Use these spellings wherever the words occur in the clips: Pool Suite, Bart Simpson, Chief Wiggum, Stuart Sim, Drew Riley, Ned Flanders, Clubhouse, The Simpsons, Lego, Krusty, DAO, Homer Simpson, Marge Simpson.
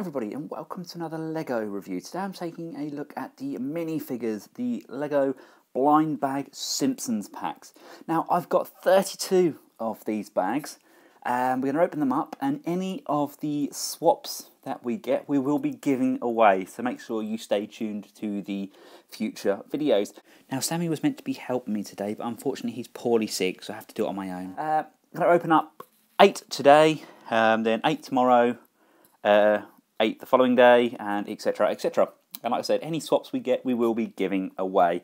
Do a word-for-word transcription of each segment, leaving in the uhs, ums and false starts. everybody, and welcome to another Lego review. Today I'm taking a look at the minifigures, the Lego blind bag Simpsons packs. Now I've got thirty-two of these bags, and we're going to open them up, and any of the swaps that we get we will be giving away, so make sure you stay tuned to the future videos. Now Sammy was meant to be helping me today, but unfortunately he's poorly sick, so I have to do it on my own. Uh, I'm going to open up eight today, um, then eight tomorrow, Uh, eight the following day, and etc, et cetera. And like I said, any swaps we get, we will be giving away.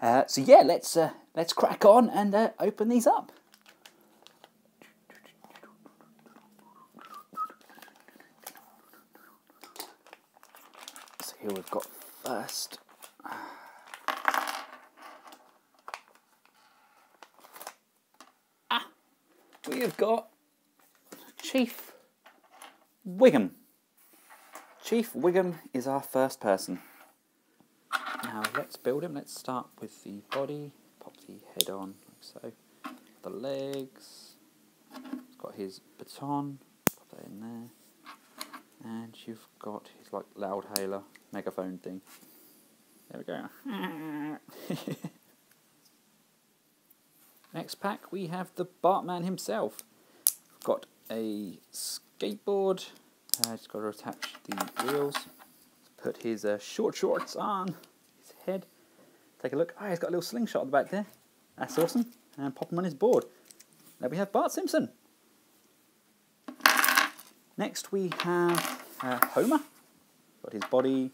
Uh, so yeah, let's uh, let's crack on and uh, open these up. So here we've got first. Ah, we have got Chief Wiggum. Chief Wiggum is our first person. Now let's build him. Let's start with the body. Pop the head on like so. The legs. He's got his baton. Pop that in there. And you've got his like loud hailer megaphone thing. There we go. Next pack we have the Bartman himself. We've got a skateboard. I uh, just got to attach the wheels. Put his uh, short shorts on his head. Take a look. Ah, oh, he's got a little slingshot at the back there. That's awesome. And pop him on his board. Now we have Bart Simpson. Next we have uh, Homer. Got his body.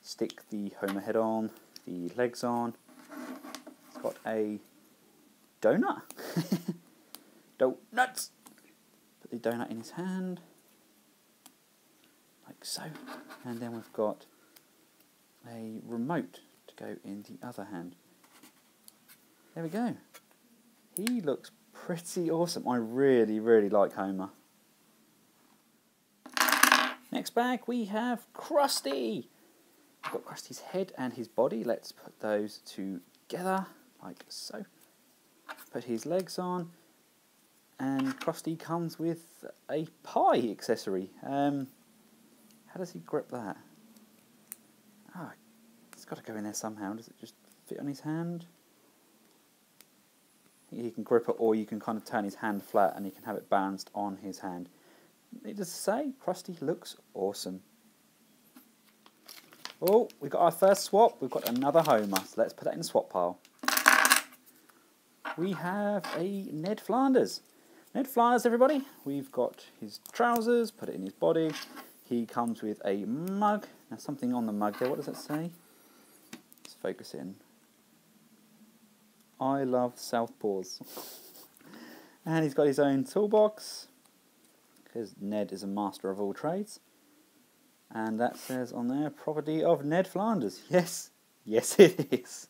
Stick the Homer head on. The legs on. He's got a donut. Donuts. Put the donut in his hand. Like so, and then we've got a remote to go in the other hand. There we go. He looks pretty awesome. I really, really like Homer. Next bag we have Krusty. We've got Krusty's head and his body. Let's put those together, like so. Put his legs on, and Krusty comes with a pie accessory. Um, How does he grip that? Oh, it's got to go in there somehow. Does it just fit on his hand? He can grip it, or you can kind of turn his hand flat and he can have it balanced on his hand. Needless to say, Krusty looks awesome. Oh, we got our first swap. We've got another Homer. So let's put that in the swap pile. We have a Ned Flanders. Ned Flanders, everybody. We've got his trousers. Put it in his body. He comes with a mug. Now something on the mug there, what does that say? Let's focus in. I love Southpaws. And he's got his own toolbox, because Ned is a master of all trades. And that says on there, property of Ned Flanders. Yes, yes it is.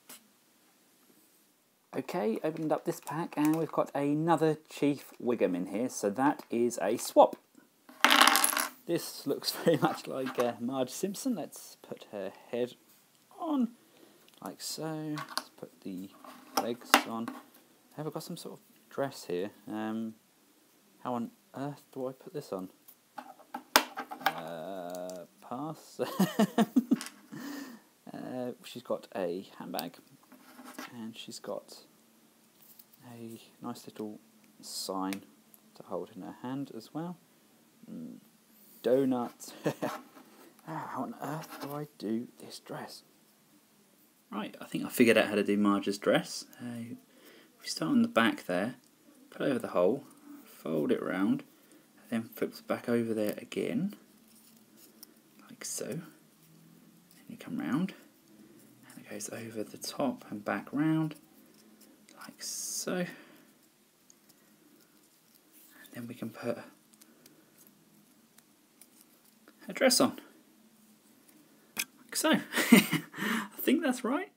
Okay, opened up this pack and we've got another Chief Wiggum in here, so that is a swap. This looks very much like uh, Marge Simpson. Let's put her head on, like so. Let's put the legs on. Have I got some sort of dress here? Um, how on earth do I put this on? Uh, pass. uh, she's got a handbag, and she's got a nice little sign to hold in her hand as well. Mm. Donuts. How on earth do I do this dress? Right, I think I figured out how to do Marge's dress. Uh, we start on the back there, put over the hole, fold it round, and then flips back over there again, like so. Then you come round, and it goes over the top and back round, like so. And then we can put a dress on, like so. I think that's right.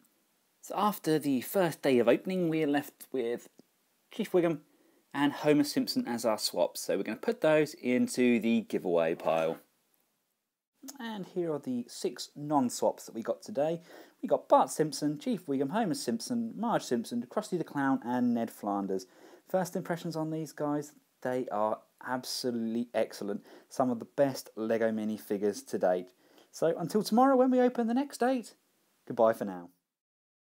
So after the first day of opening, we're left with Chief Wiggum and Homer Simpson as our swaps, so we're going to put those into the giveaway pile. And here are the six non-swaps that we got today. We got Bart Simpson, Chief Wiggum, Homer Simpson, Marge Simpson, Krusty the Clown and Ned Flanders. First impressions on these guys, They are absolutely excellent. Some of the best Lego minifigures to date. So until tomorrow when we open the next eight, goodbye for now.